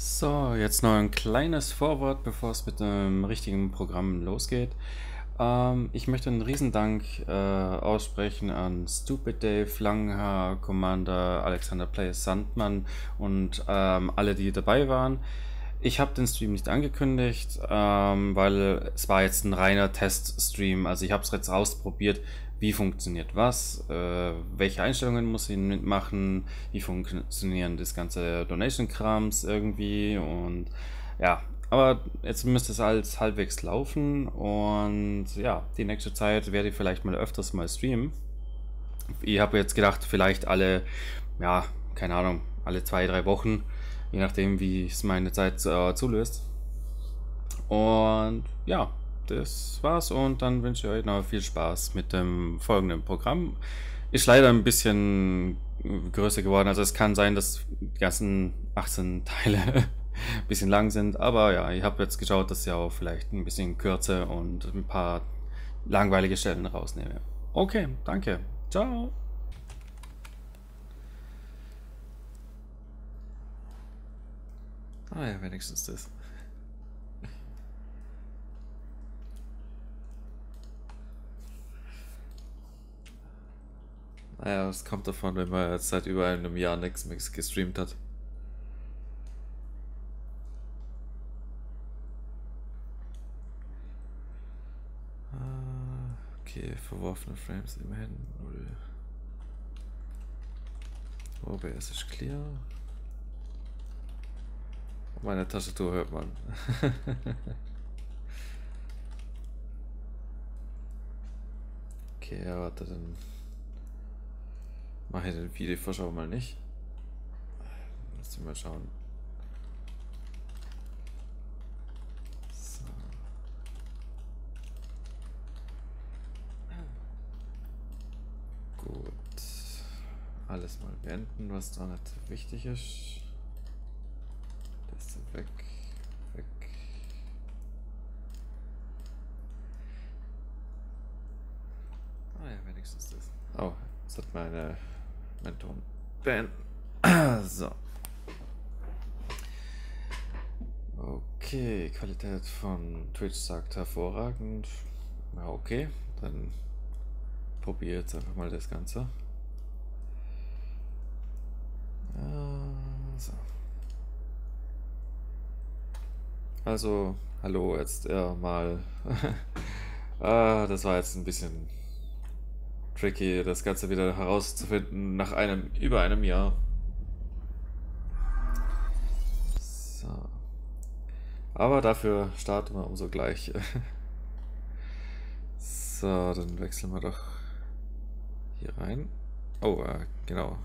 So, jetzt noch ein kleines Vorwort, bevor es mit einem richtigen Programm losgeht. Ich möchte einen Riesendank aussprechen an Stupid Dave, Langhaar, Commander Alexander Play, Sandmann und alle, die dabei waren. Ich habe den Stream nicht angekündigt, weil es war jetzt ein reiner Teststream. Also ich habe es jetzt ausprobiert, wie funktioniert was, welche Einstellungen muss ich mitmachen, wie funktionieren das ganze Donation-Krams irgendwie und ja. Aber jetzt müsste es alles halbwegs laufen und ja, die nächste Zeit werde ich vielleicht mal öfters mal streamen. Ich habe jetzt gedacht, vielleicht alle, ja, keine Ahnung, alle 2, 3 Wochen, je nachdem wie es meine Zeit zulöst. Und ja, das war's und dann wünsche ich euch noch viel Spaß mit dem folgenden Programm. Ist leider ein bisschen größer geworden, also es kann sein, dass die ganzen 18 Teile bisschen lang sind, aber ja, ich habe jetzt geschaut, dass ich auch vielleicht ein bisschen kürze und ein paar langweilige Stellen rausnehme. Okay, danke. Ciao. Ah ja, wenigstens das. Naja, es kommt davon, wenn man jetzt seit über einem Jahr nichts mehr gestreamt hat. Okay, verworfene Frames immerhin 0. OBS ist clear. Meine Tastatur hört man. Okay, warte, dann mache ich den Videovorschau mal nicht. Müssen wir mal schauen. Gut, alles mal beenden, was da nicht wichtig ist. Das weg, weg. Ah ja, wenigstens das. Oh, jetzt hat mein Ton beenden. So. Okay, Qualität von Twitch sagt hervorragend. Ja, okay, dann probiere jetzt einfach mal das Ganze. So. Also, hallo, jetzt mal. Das war jetzt ein bisschen tricky, das Ganze wieder herauszufinden nach über einem Jahr. So. Aber dafür starten wir umso gleich. So, dann wechseln wir doch hier rein. Oh, genau.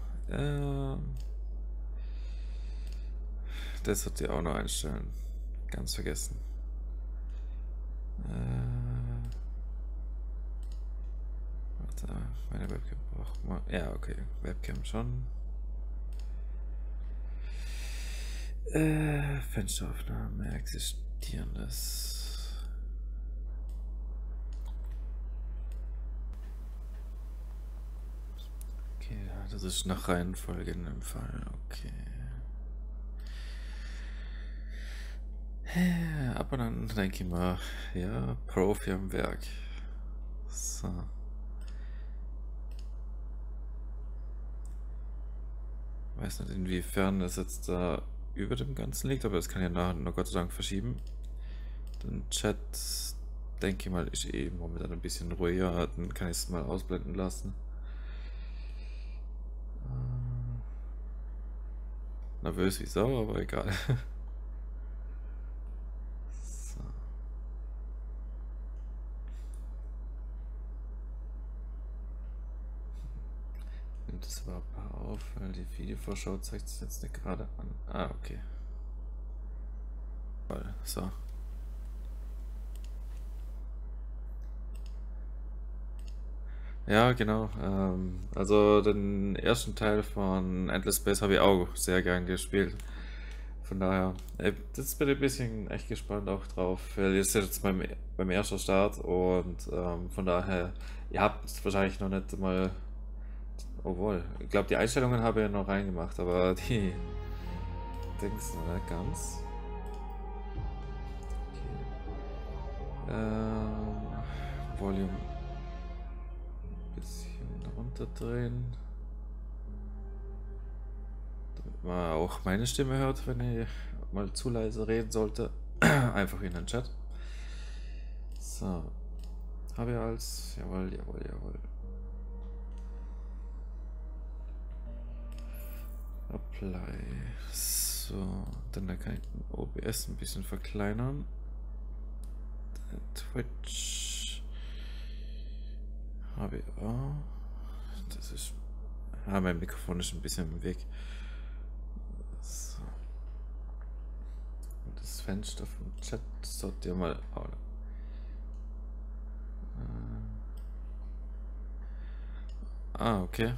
Das wird ihr auch noch einstellen. Ganz vergessen. Warte, meine Webcam braucht man. Ja, okay. Webcam schon. Fensteraufnahme, existierendes. Ja, das ist nach Reihenfolge in dem Fall, okay. Aber dann denke ich mal, ja, Profi am Werk. So. Ich weiß nicht, inwiefern das jetzt da über dem Ganzen liegt, aber das kann ich nachher noch Gott sei Dank verschieben. Den Chat, denke ich mal, ist eh momentan ein bisschen ruhiger, dann kann ich es mal ausblenden lassen. Nervös wie Sau, aber egal. So. Nimmt das überhaupt mal auf, weil die Videovorschau zeigt es jetzt nicht gerade an. Ah, okay. So. Ja, genau. Also den ersten Teil von Endless Space habe ich auch sehr gern gespielt. Von daher, jetzt bin ich ein bisschen echt gespannt auch drauf. Ihr seid jetzt beim ersten Start und von daher, ihr habt wahrscheinlich noch nicht mal... Obwohl, ich glaube die Einstellungen habe ich noch reingemacht, aber die Dings, oder? Ganz. Okay. Volume. Ein bisschen runterdrehen. Damit man auch meine Stimme hört, wenn ich mal zu leise reden sollte. Einfach in den Chat. So. Habe ich alles? Jawohl, jawohl, jawohl. Apply. So, dann da kann ich den OBS ein bisschen verkleinern. Twitch habe ich auch. Das ist. Ah, mein Mikrofon ist ein bisschen im Weg. So. Und das Fenster vom Chat sollt ihr mal. Oh, ah, okay.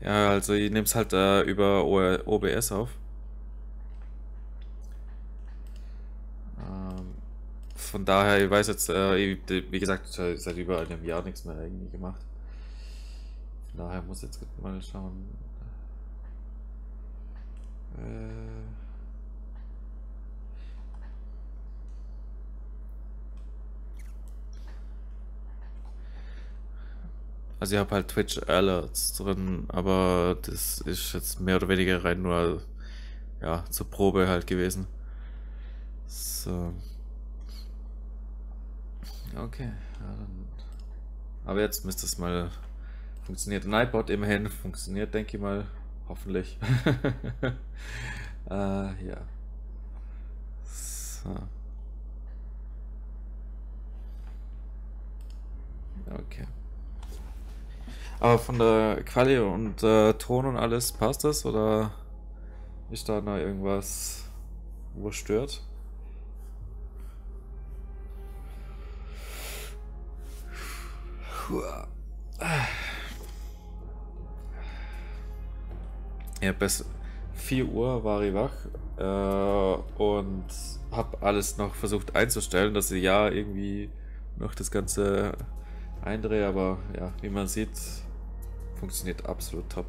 Ja, also ich nehme es halt über OBS auf. Von daher, ich weiß jetzt, wie gesagt, seit über einem Jahr nichts mehr irgendwie gemacht. Von daher muss ich jetzt mal schauen. Also ich habe halt Twitch Alerts drin, aber das ist jetzt mehr oder weniger rein nur ja, zur Probe halt gewesen. So. Okay, ja, dann. Aber jetzt müsste es mal funktioniert. Ein iPod immerhin funktioniert, denke ich mal. Hoffentlich. Ja. So. Okay. Aber von der Quali und Ton und alles, passt das oder ist da noch irgendwas, wo es stört? Ja, bis 4 Uhr war ich wach und habe alles noch versucht einzustellen, dass ich ja irgendwie noch das Ganze eindrehe, aber ja, wie man sieht, funktioniert absolut top.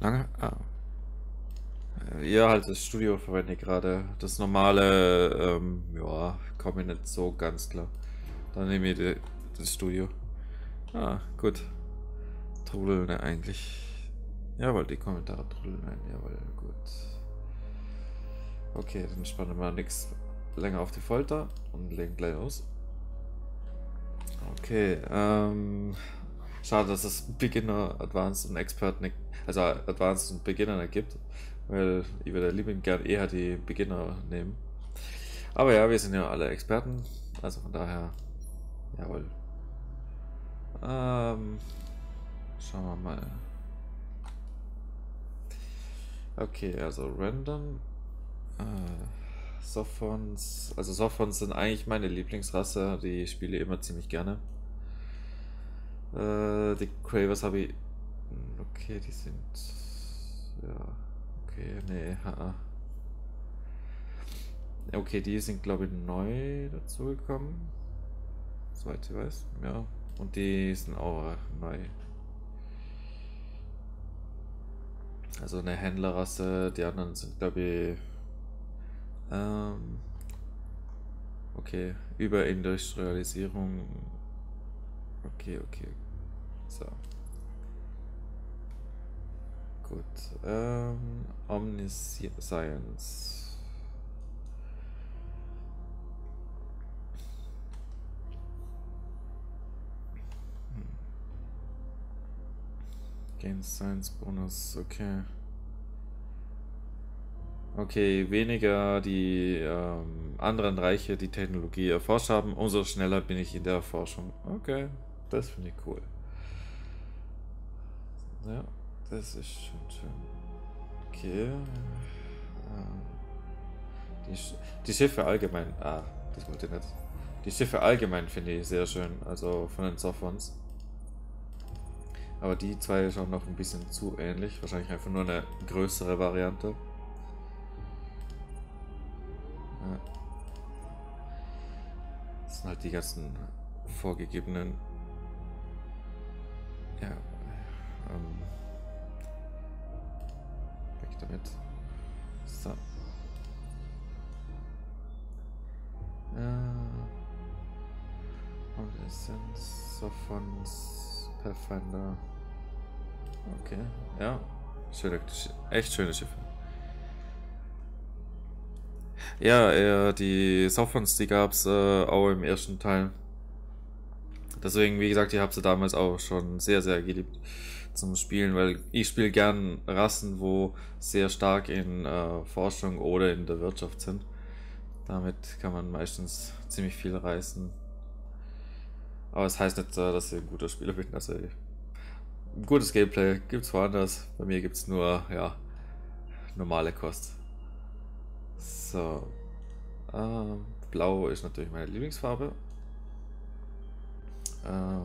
Lange? Ah. Ja, halt das Studio verwende ich gerade. Das normale, ja, komme ich nicht so ganz klar. Dann nehme ich das Studio. Ah, gut. Trudeln eigentlich. Jawohl, die Kommentare trudeln ein. Jawohl, gut. Okay, dann spannen wir nichts länger auf die Folter und legen gleich los. Okay, schade, dass es Beginner, Advanced und Expert nicht, also Advanced und Beginner nicht gibt. Weil ich würde liebend gern eher die Beginner nehmen. Aber ja, wir sind ja alle Experten. Also von daher, jawohl. Schauen wir mal. Okay, also Random. Softphones. Also Softphones sind eigentlich meine Lieblingsrasse. Die spiele ich immer ziemlich gerne. Die Cravers habe ich... Okay, die sind... Ja... Okay, nee, haha. Okay, die sind glaube ich neu dazugekommen. Soweit ich weiß, ja. Und die sind auch neu. Also eine Händlerrasse, die anderen sind glaube ich. Okay, Überindustrialisierung. Okay. So. Gut, Omniscience. Game Science Bonus, okay. Okay, weniger die anderen Reiche die Technologie erforscht haben, umso schneller bin ich in der Forschung. Okay, das finde ich cool. Ja. Das ist schon schön. Okay. Die Schiffe allgemein. Ah, das wollte ich nicht. Die Schiffe allgemein finde ich sehr schön, also von den Softphones. Aber die zwei schauen noch ein bisschen zu ähnlich, wahrscheinlich einfach nur eine größere Variante. Ja. Das sind halt die ganzen vorgegebenen. Ja. Weg damit. So. Und Essenz von Pathfinder. Okay, ja. Schöne, echt schöne Schiffe. Ja, die Softphones, die gab es auch im ersten Teil. Deswegen, wie gesagt, ich habe sie damals auch schon sehr, sehr geliebt zum Spielen, weil ich spiele gern Rassen, wo sehr stark in Forschung oder in der Wirtschaft sind. Damit kann man meistens ziemlich viel reißen. Aber es heißt nicht, dass ich ein guter Spieler bin. Also gutes Gameplay gibt es woanders. Bei mir gibt es nur, ja, normale Kost. So. Blau ist natürlich meine Lieblingsfarbe. Das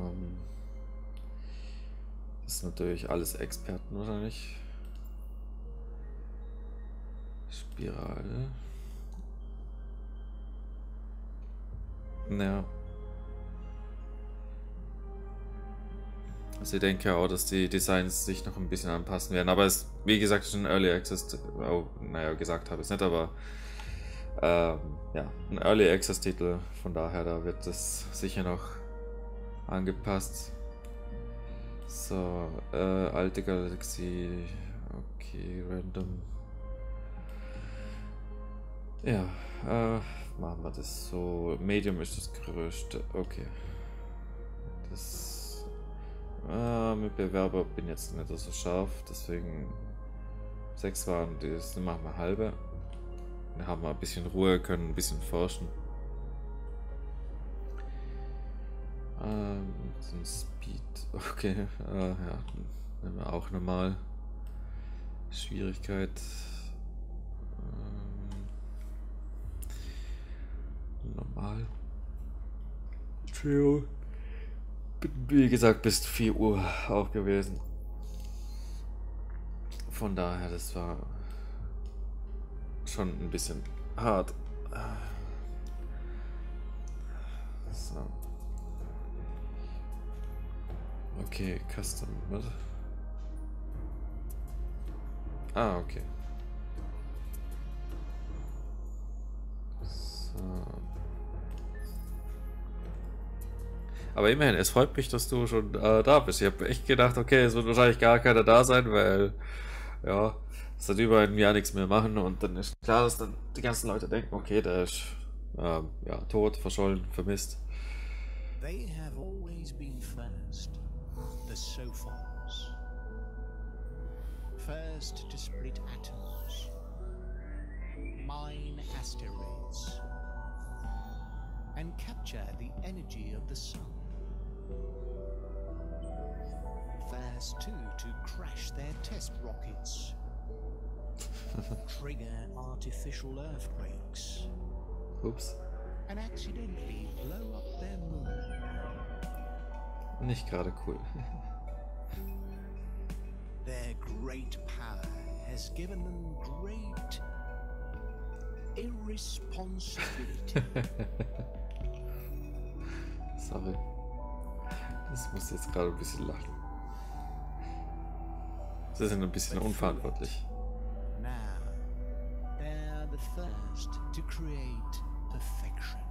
ist natürlich alles Experten wahrscheinlich. Spirale. Ja. Also ich denke auch, dass die Designs sich noch ein bisschen anpassen werden. Aber es, wie gesagt, ist ein Early Access. Oh, naja, gesagt habe ich es nicht, aber ja, ein Early Access Titel. Von daher, da wird das sicher noch angepasst. So, alte Galaxie. Okay, random. Ja, machen wir das so. Medium ist das größte. Okay. Das. Mit Bewerber bin jetzt nicht so scharf, deswegen 6 waren das, machen wir halbe. Dann haben wir ein bisschen Ruhe, können ein bisschen forschen. Zum Speed. Okay. Ja, nehmen wir auch normal. Schwierigkeit. Normal. Entschuldigung. Bin, wie gesagt, bis 4 Uhr auch gewesen. Von daher, das war schon ein bisschen hart. So. Okay, Custom. Was? Ah, okay. So. Aber immerhin, es freut mich, dass du schon da bist. Ich habe echt gedacht, okay, es wird wahrscheinlich gar keiner da sein, weil, ja, es hat über ein Jahr nichts mehr machen und dann ist klar, dass dann die ganzen Leute denken, okay, der ist, ja, tot, verschollen, vermisst. They have always been first, the Sophons. First to split atoms, mine asteroids, and capture the energy of the sun. First two to crash their test rockets, trigger artificial earthquakes. Oops. And accidentally blow up their moon. Nicht gerade cool. Their great power has given them great irresponsibility. Sorry. Das muss jetzt gerade ein bisschen lachen. Sie sind ein bisschen unverantwortlich. Now, they're the first to create perfection.